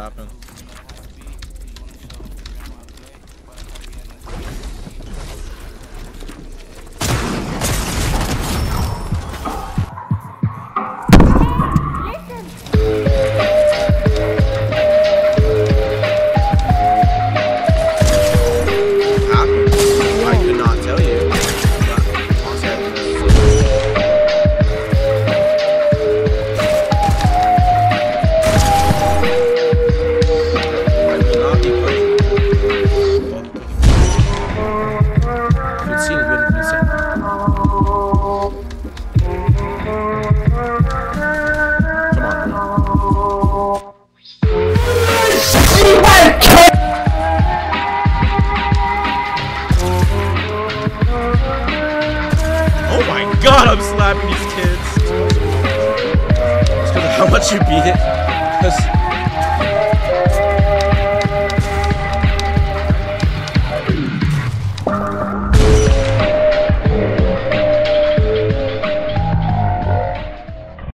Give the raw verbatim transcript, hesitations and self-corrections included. happened. How much you beat it?